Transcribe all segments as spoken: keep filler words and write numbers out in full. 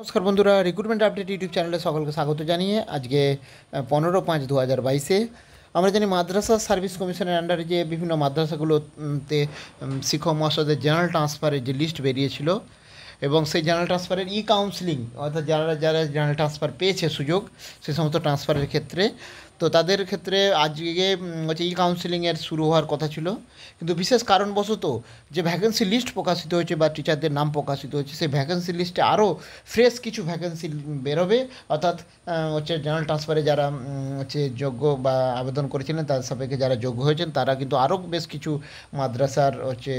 নমস্কার বন্ধুরা, recruitment update YouTube চ্যানেলে সকলকে স্বাগত জানিয়ে আজকে পনেরো পাঁচ দু হাজার বাইশে আমরা জানি মাদ্রাসা সার্ভিস কমিশনের আন্ডারে যে বিভিন্ন মাদ্রাসাগুলোতে শিক্ষক মহাশয়দের জেনারেল ট্রান্সফারের যে লিস্ট বেরিয়েছিল এবং সেই জেনারেল ট্রান্সফারের ই কাউন্সিলিং অর্থাৎ যারা যারা জেনারেল ট্রান্সফার পেয়েছে সুযোগ সে সমস্ত ট্রান্সফারের ক্ষেত্রে তো তাদের ক্ষেত্রে আজকে হচ্ছে ই কাউন্সিলিংয়ের শুরু হওয়ার কথা ছিল, কিন্তু বিশেষ কারণবশত যে ভ্যাকেন্সি লিস্ট প্রকাশিত হয়েছে বা টিচারদের নাম প্রকাশিত হয়েছে সেই ভ্যাকেন্সি লিস্টে আরও ফ্রেশ কিছু ভ্যাকেন্সি বেরোবে, অর্থাৎ হচ্ছে জেনারেল ট্রান্সফারে যারা হচ্ছে যোগ্য বা আবেদন করেছিলেন তার সাপেক্ষে যারা যোগ্য হয়েছেন তারা কিন্তু আরও বেশ কিছু মাদ্রাসার হচ্ছে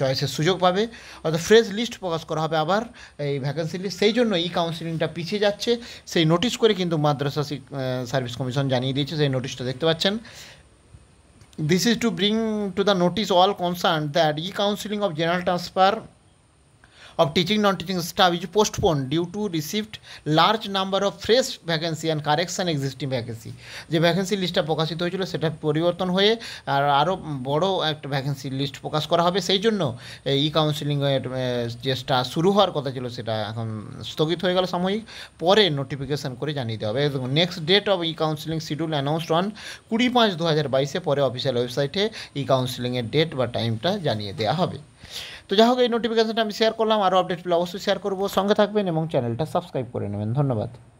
চয়েসের সুযোগ পাবে, অর্থাৎ ফ্রেশ লিস্ট প্রকাশ করা হবে আবার এই ভ্যাকেন্সি লিস্ট। সেই জন্য ই কাউন্সিলিংটা পিছিয়ে যাচ্ছে, সেই নোটিশ করে কিন্তু মাদ্রাসা সার্ভিস কমিশন জানিয়ে দিয়েছে। সেই নোটিশটা দেখতে পাচ্ছেন, this is to bring to the notice all concern that e counselling of general transfer of teaching non-teaching staff is postponed due to received large number of fresh vacancy and correction existing vacancy. যে vacancy লিস্টটা প্রকাশিত হয়েছিল সেটা পরিবর্তন হয়ে আর আরও বড় একটা ভ্যাকেন্সি লিস্ট প্রকাশ করা হবে, সেই জন্য ই কাউন্সিলিংয়ের চেষ্টা শুরু হওয়ার কথা ছিল সেটা এখন স্থগিত হয়ে গেল সাময়িক, পরে নোটিফিকেশান করে জানিয়ে দেওয়া হবে। Next date of e counselling schedule announced on কুড়ি পাঁচ দু হাজার বাইশে, পরে অফিসিয়াল ওয়েবসাইটে ই কাউন্সিলিংয়ের ডেট বা টাইমটা জানিয়ে দেওয়া হবে। তো যাই হোক, এই নোটিফিকেশনটা আমি শেয়ার করলাম, আরও আপডেট পেলে অবশ্যই শেয়ার করবো, সঙ্গে থাকবেন এবং চ্যানেলটা সাবস্ক্রাইব করে নেবেন। ধন্যবাদ।